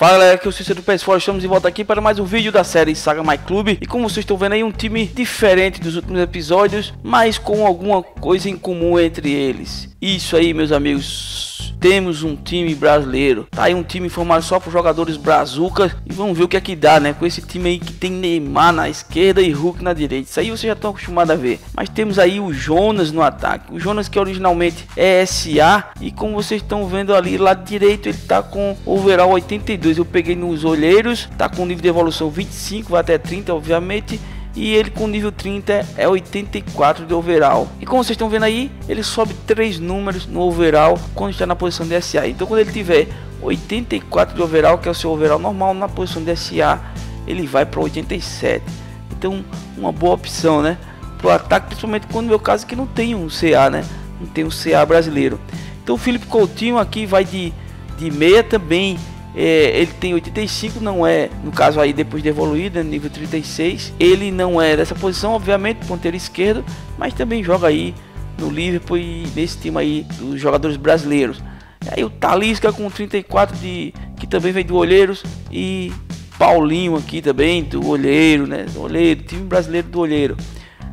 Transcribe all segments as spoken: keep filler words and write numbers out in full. Fala galera, aqui é o Cícero do Pesforum, estamos de volta aqui para mais um vídeo da série Saga My Club. E como vocês estão vendo aí, um time diferente dos últimos episódios, mas com alguma coisa em comum entre eles. Isso aí, meus amigos, temos um time brasileiro. Tá aí um time formado só por jogadores brazucas. E vamos ver o que é que dá, né? Com esse time aí que tem Neymar na esquerda e Hulk na direita. Isso aí vocês já estão acostumados a ver. Mas temos aí o Jonas no ataque. O Jonas que originalmente é S A. E como vocês estão vendo ali, lá direito ele tá com overall oitenta e dois. Eu peguei nos olheiros, tá com nível de evolução vinte e cinco, vai até trinta, obviamente. E ele com nível trinta é oitenta e quatro de overall. E como vocês estão vendo aí, ele sobe três números no overall quando está na posição de S A. Então quando ele tiver oitenta e quatro de overall, que é o seu overall normal, na posição de S A, ele vai para oitenta e sete. Então uma boa opção, né? Para o ataque, principalmente quando no meu caso que não tem um C A, né? Não tem um C A brasileiro. Então o Philippe Coutinho aqui vai de, de meia também. É, ele tem oitenta e cinco, não é, no caso aí depois de evoluída, nível trinta e seis. Ele não é dessa posição, obviamente, ponteiro esquerdo, mas também joga aí no Liverpool e nesse time aí dos jogadores brasileiros. E aí o Talisca com trinta e quatro, de, que também vem do Olheiros, e Paulinho aqui também do Olheiro, né? Do Olheiro, time brasileiro do Olheiro.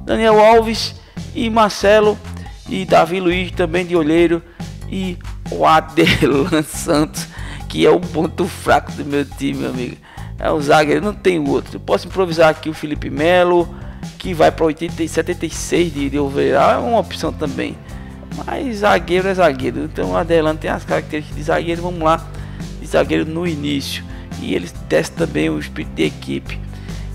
Daniel Alves e Marcelo e David Luiz também de Olheiro, e o Aderlan Santos, que é o ponto fraco do meu time, meu amigo. É o zagueiro, não tem outro. Eu posso improvisar aqui o Felipe Melo, que vai para oitenta e setenta e seis de, de overall, é uma opção também. Mas zagueiro é zagueiro. Então o Aderlan tem as características de zagueiro. Vamos lá, de zagueiro no início. E ele testa também o espírito de equipe.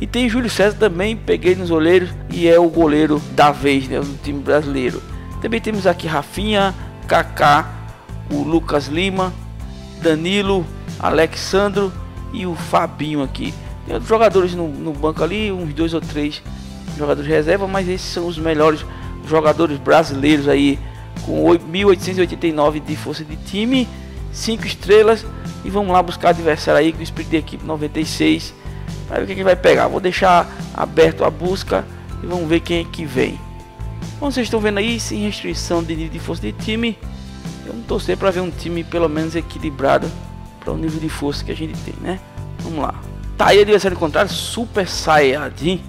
E tem Júlio César também, peguei nos goleiros, e é o goleiro da vez, né, do time brasileiro. Também temos aqui Rafinha, Kaká, o Lucas Lima, Danilo, Alexandro e o Fabinho aqui. Tem outros jogadores no, no banco ali, uns dois ou três jogadores de reserva, mas esses são os melhores jogadores brasileiros aí, com oito mil oitocentos e oitenta e nove de força de time, cinco estrelas. E vamos lá buscar adversário aí com o espírito de equipe noventa e seis, para ver o que, que vai pegar. Vou deixar aberto a busca e vamos ver quem é que vem. Como vocês estão vendo aí, sem restrição de nível de força de time, vamos torcer para ver um time pelo menos equilibrado para o nível de força que a gente tem, né? Vamos lá. Tá aí o adversário contrário, Super Saiyajin,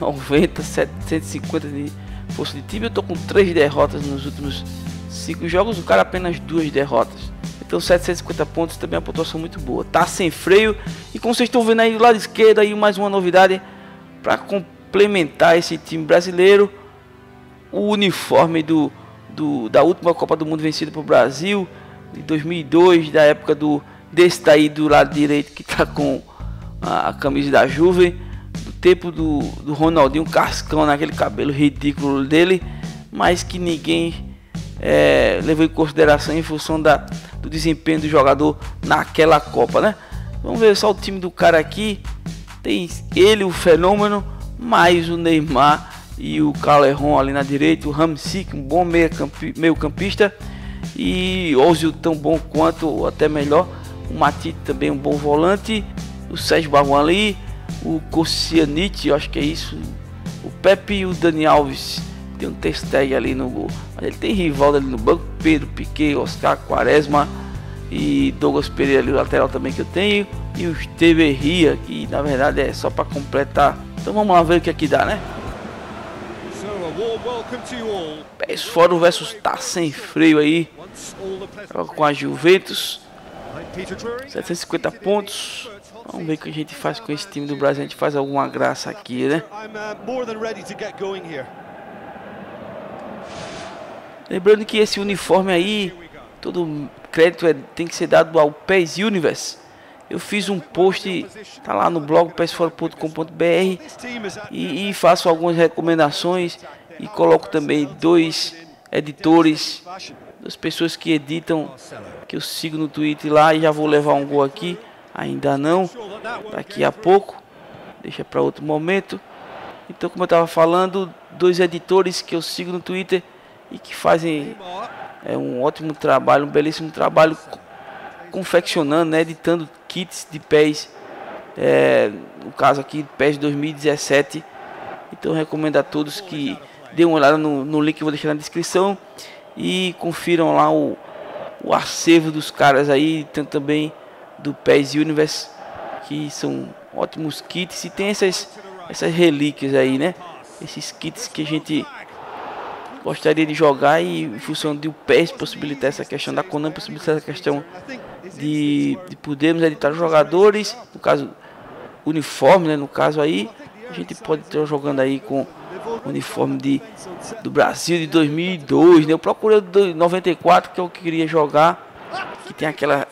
noventa, setecentos e cinquenta de força de time. Eu tô com três derrotas nos últimos cinco jogos, o cara apenas duas derrotas. Então setecentos e cinquenta pontos também é uma pontuação muito boa. Tá sem freio. E como vocês estão vendo aí do lado esquerdo, aí mais uma novidade para complementar esse time brasileiro: o uniforme do Do, da última Copa do Mundo vencida para o Brasil de dois mil e dois, da época do desse daí do lado direito, que tá com a, a camisa da Juve, do tempo do, do Ronaldinho cascão, naquele cabelo ridículo dele, mas que ninguém é, levou em consideração em função da, do desempenho do jogador naquela Copa, né? Vamos ver só o time do cara aqui. Tem ele, o fenômeno, mais o Neymar e o Caleron ali na direita, o Ramsic, um bom meio, campi, meio campista, e Ozil tão bom quanto, ou até melhor. O Mati também um bom volante, o Sérgio Barão ali, o Cossianite, eu acho que é isso, o Pepe e o Daniel Alves. Tem um testeg ali no gol, mas ele tem rival ali no banco: Pedro, Piquet, Oscar, Quaresma e Douglas Pereira ali, o lateral também que eu tenho, e o Teverria, que na verdade é só para completar. Então vamos lá ver o que aqui dá, né? Pesforum versus Tá Sem Freio aí, com a Juventus, setecentos e cinquenta pontos. Vamos ver o que a gente faz com esse time do Brasil. A gente faz alguma graça aqui, né? Lembrando que esse uniforme aí, todo crédito é, tem que ser dado ao P E S Universe. Eu fiz um post, tá lá no blog pesforum ponto com ponto br, e, e faço algumas recomendações e coloco também dois editores, duas pessoas que editam, que eu sigo no Twitter lá. E já vou levar um gol aqui, ainda não, daqui a pouco, deixa para outro momento. Então, como eu estava falando, dois editores que eu sigo no Twitter e que fazem é, um ótimo trabalho, um belíssimo trabalho, confeccionando, né, editando kits de P E S, é, no caso aqui P E S dois mil e dezessete. Então recomendo a todos que dêem uma olhada no, no link que eu vou deixar na descrição e confiram lá o, o acervo dos caras aí. Tem também do PES Universe, que são ótimos kits. E tem essas, essas relíquias aí, né? Esses kits que a gente gostaria de jogar, e em função do PES possibilitar essa questão, da Konami possibilitar essa questão de, de podermos editar os jogadores, no caso uniforme, né? No caso aí, a gente pode estar jogando aí com o uniforme de, do Brasil de dois mil e dois, né? Eu procurei o de noventa e quatro, que eu queria jogar, que tem aquela,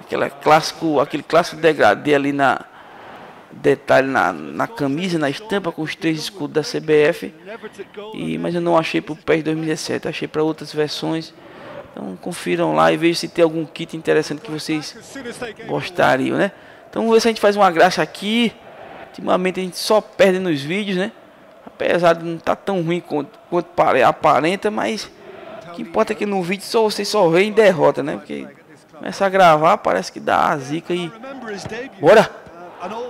aquela clássico, aquele clássico degradê ali na detalhe na, na camisa, na estampa, com os três escudos da C B F. E, mas eu não achei para o PES dois mil e dezessete, achei para outras versões. Então confiram lá e vejam se tem algum kit interessante que vocês gostariam, né? Então vamos ver se a gente faz uma graça aqui. Ultimamente a gente só perde nos vídeos, né? Apesar de não estar tá tão ruim quanto, quanto aparenta, mas o que importa é que no vídeo só vocês só veem derrota, né? Porque começa a gravar, parece que dá a zica aí. Bora!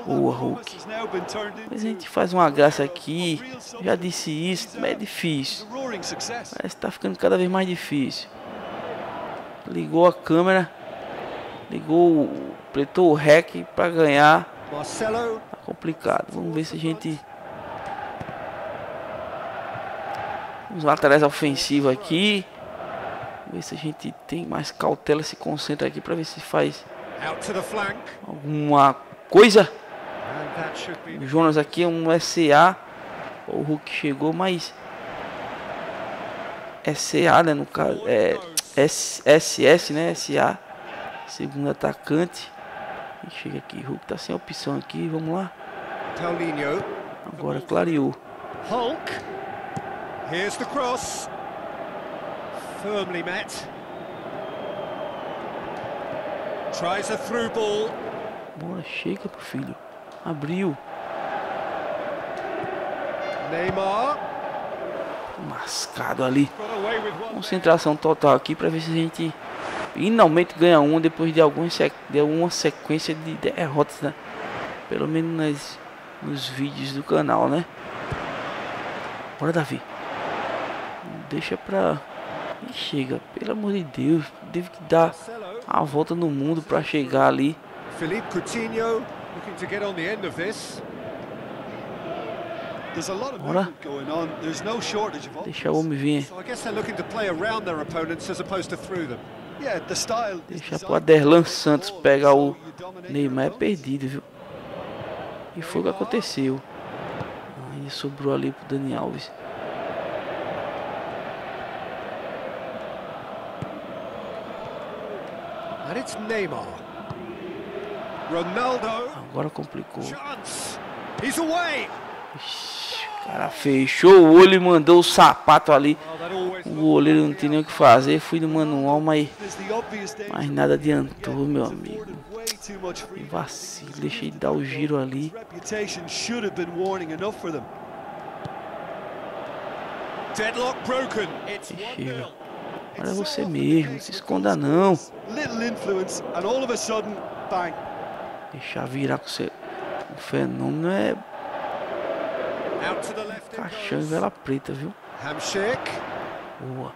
Boa, Hulk. Mas a gente faz uma graça aqui. Já disse isso, mas é difícil. Parece que tá ficando cada vez mais difícil. Ligou a câmera. Ligou, apertou o R E C para ganhar. Tá complicado. Vamos ver se a gente... Os laterais ofensivos aqui. Vamos ver se a gente tem mais cautela, se concentra aqui para ver se faz alguma coisa. O Jonas aqui é um S A. O Hulk chegou, mas S A, né? No caso, é S S, né? S A. Segundo atacante. Chega aqui. Hulk tá sem opção aqui. Vamos lá. Agora clareou. Hulk. Here's the cross. Firmly met. Tries a through ball. Bola chega pro filho. Abriu. Neymar. Mascado ali. Concentração total aqui para ver se a gente finalmente ganha um depois de algumas de uma sequência de derrotas, né? Pelo menos nas, nos vídeos do canal, né? Bora, Davi. Deixa pra... E chega, pelo amor de Deus. Teve que dar a volta no mundo pra chegar ali. Philippe Coutinho looking to get on the end of this. There's a lot of movement going on. There's no shortage of options. Deixa o homem vir. So I guess they're looking to play around their opponents as opposed to through them. Yeah, the style. Deixa pro Aderlan Santos pegar o Neymar, é perdido, viu? E foi o que aconteceu. Aí sobrou ali pro Daniel Alves. And it's Neymar. Ronaldo. Agora complicou. He's away. Ixi, o cara fechou o olho e mandou o sapato ali. O goleiro não tinha nem o que fazer. Fui no manual, mas, mas nada adiantou, meu amigo. E vacilo, deixei dar o giro ali. Fechei. Olha você mesmo, não se esconda não. Deixar virar com você. O fenômeno é... Caixão e vela preta, viu? Boa.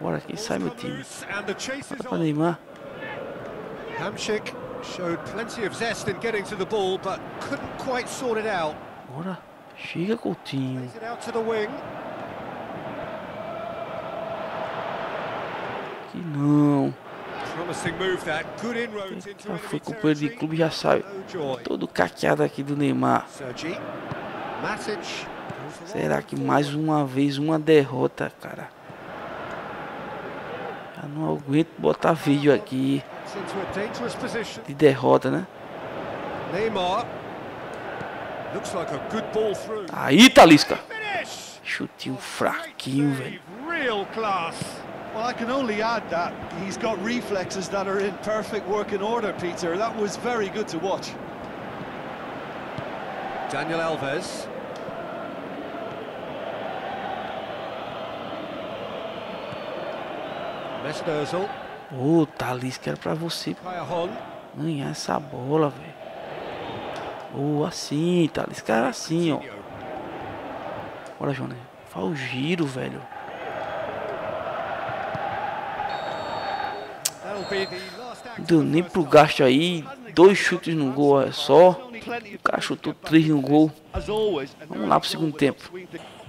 Bora, quem sai meu time. Bora pra Neymar. Bora. Chega, Coutinho. Não. Já foi companheiro de clube, já sabe. Todo caqueado aqui do Neymar. Será que mais uma vez uma derrota, cara? Já não aguento botar vídeo aqui de derrota, né? Aí, Talisca. Chutinho fraquinho, velho. Well, I can only add that he's got reflexes that are in perfect working order, Peter. That was very good to watch. Daniel Alves. Messi. Ô, Talisca, era pra você ganhar essa bola, velho. Ô, oh, assim, Talisca, era assim, ó. Bora, Jonas. Faz o giro, velho. Deu nem pro gasto aí, dois chutes no gol é só. O cara chutou três no gol. Vamos lá pro segundo tempo.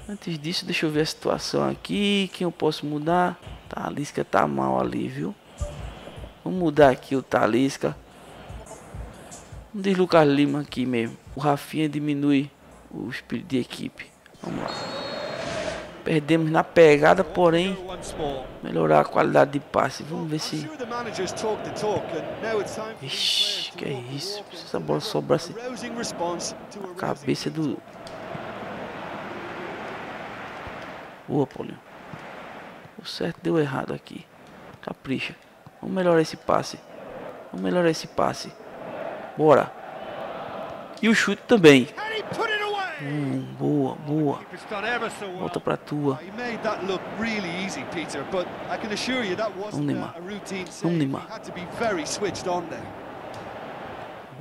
Antes disso, deixa eu ver a situação aqui. Quem eu posso mudar? Talisca tá mal ali, viu? Vamos mudar aqui o Talisca. Vamos deixar o Lucas Lima aqui mesmo. O Rafinha diminui o espírito de equipe. Vamos lá. Perdemos na pegada, porém melhorar a qualidade de passe. Vamos ver se... Ixi, que é isso? Se essa bola sobrasse a cabeça do... Boa, Paulinho. O certo deu errado aqui. Capricha. Vamos melhorar esse passe. Vamos melhorar esse passe. Bora. E o chute também. Hum, boa, boa. Volta pra tua. Vamos, Neymar. Vamos, Neymar.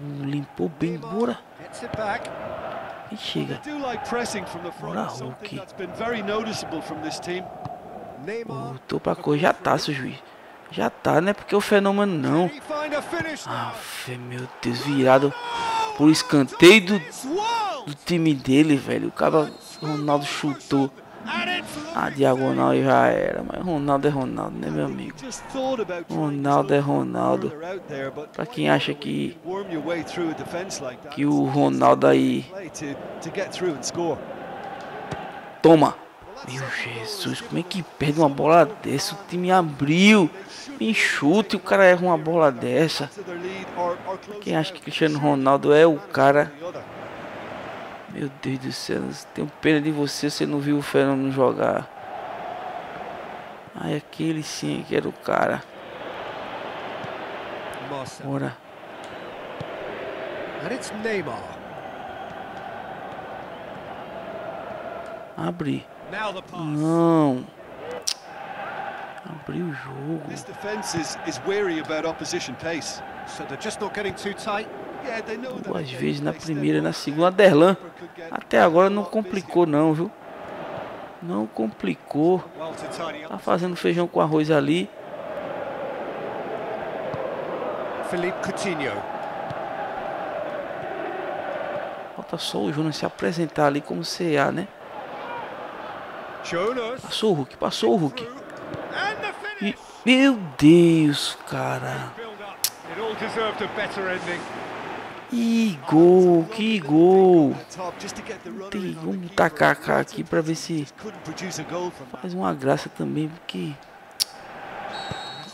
Hum, limpou bem. Bora. E chega. Bora, Hulk. Voltou pra cor. Já tá, seu juiz. Já tá, né? Porque o fenômeno não. Ah, meu Deus. Virado por escanteio do, do time dele, velho. O cara, Ronaldo chutou. A diagonal já era. Mas Ronaldo é Ronaldo, né, meu amigo? Ronaldo é Ronaldo. Pra quem acha que que o Ronaldo aí... Toma! Meu Jesus, como é que perde uma bola dessa? O time abriu. Me chute, o cara erra uma bola dessa. Quem acha que Cristiano Ronaldo é o cara? Meu Deus do céu, tenho pena de você, você não viu o fenômeno jogar. Ai, aquele sim que era o cara. Bora. Abre. Não. Abriu o jogo. Duas vezes na primeira e na segunda. Aderlan até agora não complicou não, viu? Não complicou. Tá fazendo feijão com arroz ali. Philippe Coutinho. Falta só o Jonas se apresentar ali como C A, né? Passou o Hulk, passou o Hulk. E, meu Deus, cara. E gol, que gol. Tem, vamos tacar Kaká aqui pra ver se faz uma graça também, porque...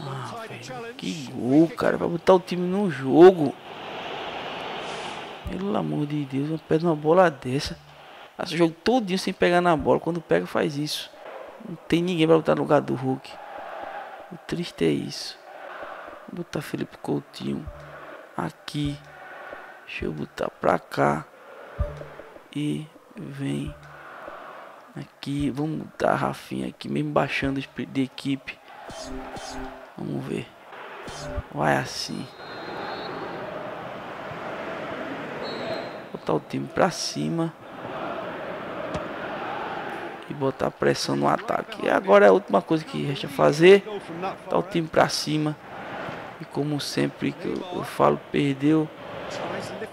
Ah, velho, que gol, cara. Vai botar o time no jogo. Pelo amor de Deus, não perde uma bola dessa. O jogo todinho sem pegar na bola. Quando pega, faz isso. Não tem ninguém pra botar no lugar do Hulk. O triste é isso. Vou botar Felipe Coutinho aqui. Deixa eu botar pra cá. E vem aqui. Vamos botar a Rafinha aqui. Mesmo baixando de equipe. Vamos ver. Vai assim. Vou botar o time pra cima. Botar pressão no ataque. E agora é a última coisa que resta fazer. Tá o time pra cima. E como sempre que eu, eu falo, perdeu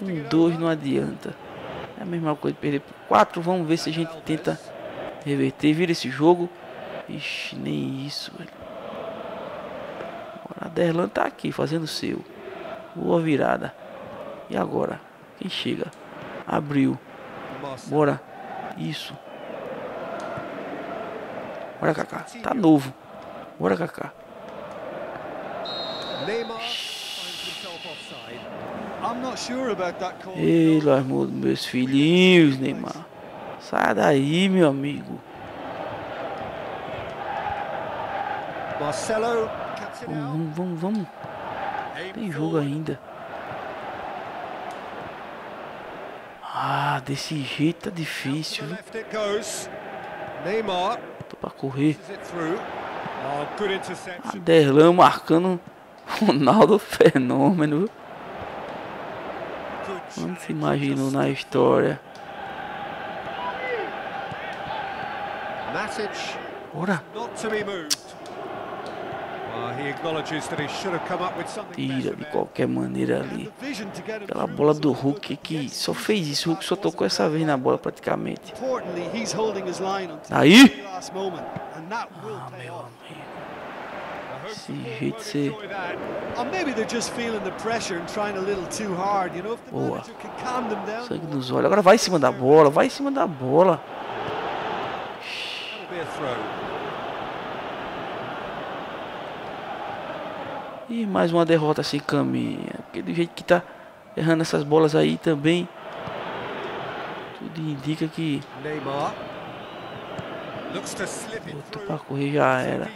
um, dois, não adianta. É a mesma coisa de perder por quatro. Vamos ver se a gente tenta reverter. Vira esse jogo. Ixi, nem isso, velho. Agora a Aderlan tá aqui fazendo o seu. Boa virada. E agora? Quem chega? Abriu. Bora. Isso. Bora, Kaká. Tá novo. Bora, Kaká. Ei, amor dos meus filhinhos, Neymar. Sai daí, meu amigo. Marcelo. Vamos, vamos, vamos. Tem jogo ainda. Ah, desse jeito tá difícil. Neymar. Pra correr. Aderlan marcando Ronaldo fenômeno. Não se imaginou na história. Bora. Tira de qualquer maneira ali. Aquela bola do Hulk que só fez isso. O Hulk só tocou essa vez na bola praticamente. Aí! Ah, meu amigo. Esse jeito você... Boa. Sangue nos olhos. Agora vai em cima da bola. Vai em cima da bola. E mais uma derrota sem caminha. Porque do jeito que tá errando essas bolas aí também, tudo indica que botou pra correr, já era.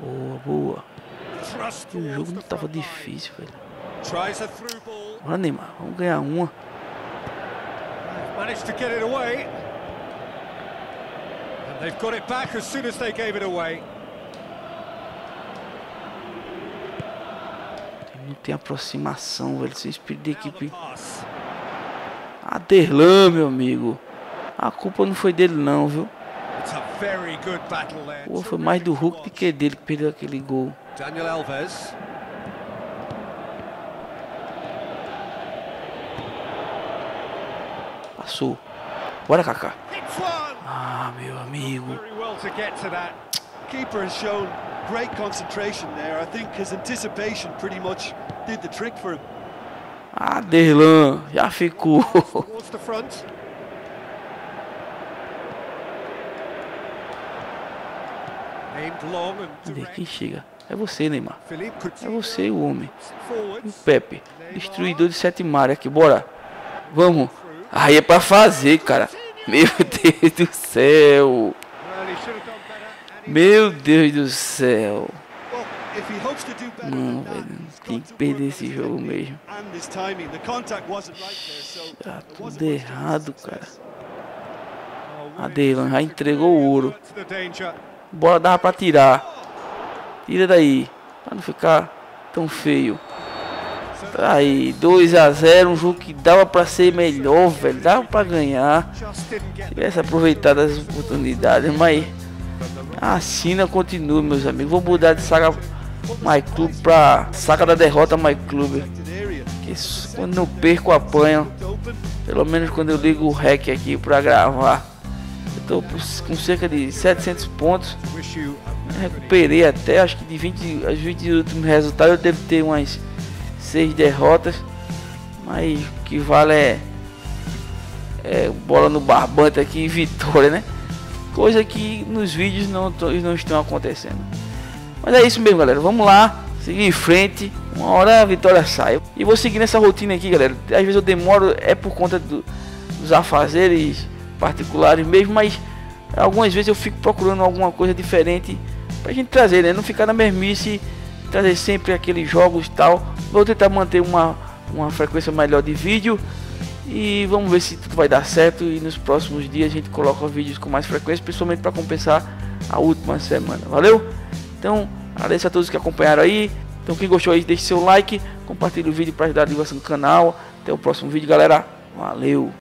Boa, boa. O jogo não tava difícil, velho. Bora, Neymar, vamos ganhar uma. Não tem aproximação, velho. Sem espírito de equipe. Aderlan, meu amigo. A culpa não foi dele, não, viu? Pô, foi mais do Hulk do que dele que perdeu aquele gol. Daniel Alves. Passou. Bora, Kaká. Ah, meu amigo. Aderlan, já ficou. Cadê? Quem chega? É você, Neymar. É você, o homem. E o Pepe, destruidor de sete mares aqui. Bora. Vamos. Aí é pra fazer, cara. Meu Deus do céu. Meu Deus do céu. Não, velho. Tem que perder esse jogo mesmo. Tá tudo errado, cara. Aderlan já entregou o ouro. Bora, dava pra tirar. Tira daí. Pra não ficar tão feio. Aí, dois a zero, um jogo que dava pra ser melhor, velho, dava pra ganhar, tivesse aproveitado as oportunidades, mas a China continua, meus amigos. Vou mudar de Saga My Club pra Saga da Derrota My Club, porque quando eu perco, apanho, pelo menos quando eu ligo o rec aqui pra gravar. Eu tô com cerca de setecentos pontos, recuperei até, acho que de vinte, as vinte últimos resultados eu devo ter umas seis derrotas, mas o que vale é, é bola no barbante aqui e vitória, né? Coisa que nos vídeos não, não estão acontecendo. Mas é isso mesmo, galera. Vamos lá, seguir em frente. Uma hora a vitória sai. E vou seguir nessa rotina aqui, galera. Às vezes eu demoro, é por conta do, dos afazeres particulares mesmo, mas algumas vezes eu fico procurando alguma coisa diferente pra gente trazer, né? Não ficar na mesmice, trazer sempre aqueles jogos e tal. Vou tentar manter uma, uma frequência melhor de vídeo. E vamos ver se tudo vai dar certo. E nos próximos dias a gente coloca vídeos com mais frequência, principalmente para compensar a última semana. Valeu? Então, agradeço a todos que acompanharam aí. Então, quem gostou aí, deixe seu like. Compartilhe o vídeo para ajudar a divulgação do canal. Até o próximo vídeo, galera. Valeu!